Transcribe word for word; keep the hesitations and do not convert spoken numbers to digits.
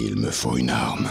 Il me faut une arme.